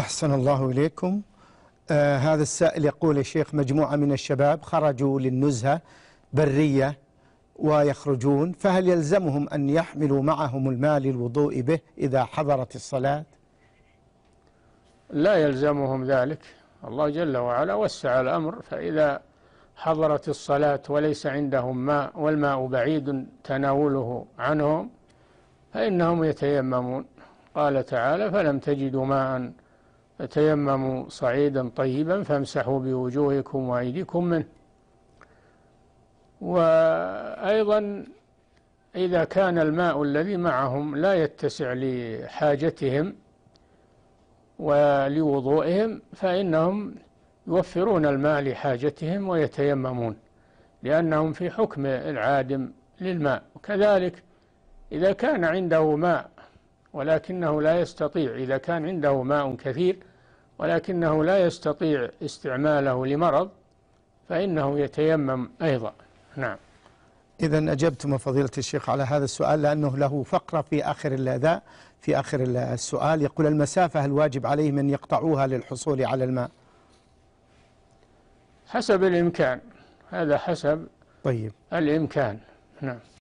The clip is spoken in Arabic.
أحسن الله إليكم. هذا السائل يقول: يا شيخ، مجموعة من الشباب خرجوا للنزهة برية ويخرجون، فهل يلزمهم أن يحملوا معهم الماء للوضوء به إذا حضرت الصلاة؟ لا يلزمهم ذلك، الله جل وعلا وسع الأمر، فإذا حضرت الصلاة وليس عندهم ماء والماء بعيد تناوله عنهم فإنهم يتيممون. قال تعالى: فلم تجدوا ماء فتيمموا صعيدا طيبا فامسحوا بوجوهكم وأيديكم منه. وأيضا إذا كان الماء الذي معهم لا يتسع لحاجتهم ولوضوئهم فإنهم يوفرون الماء لحاجتهم ويتيممون، لأنهم في حكم العادم للماء. وكذلك إذا كان عنده ماء ولكنه لا يستطيع، إذا كان عنده ماء كثير ولكنه لا يستطيع استعماله لمرض فإنه يتيمم أيضا. نعم. إذن أجبتم فضيلة الشيخ على هذا السؤال، لأنه له فقرة في آخر السؤال. يقول: المسافة هل واجب عليه من يقطعوها للحصول على الماء؟ حسب الإمكان، هذا حسب الإمكان. نعم.